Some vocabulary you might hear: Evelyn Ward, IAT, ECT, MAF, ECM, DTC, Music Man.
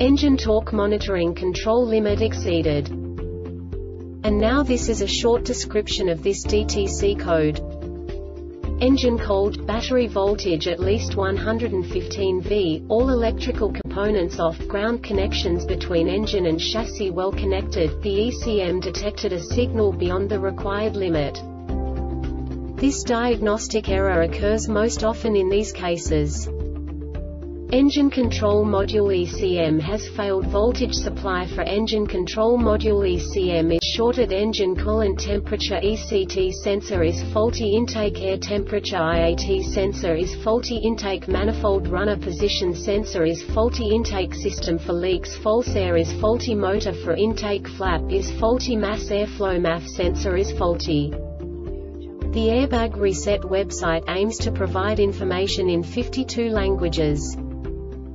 engine torque monitoring control limit exceeded. And now this is a short description of this DTC code. Engine cold, battery voltage at least 115 V, all electrical components off, ground connections between engine and chassis well connected. The ECM detected a signal beyond the required limit. This diagnostic error occurs most often in these cases. Engine Control Module ECM has failed. Voltage supply for Engine Control Module ECM is shorted. Engine Coolant Temperature ECT sensor is faulty. Intake Air Temperature IAT sensor is faulty. Intake Manifold Runner Position sensor is faulty. Intake System for Leaks. False air is faulty. Motor for Intake Flap is faulty. Mass Airflow MAF sensor is faulty. The Airbag Reset website aims to provide information in 52 languages.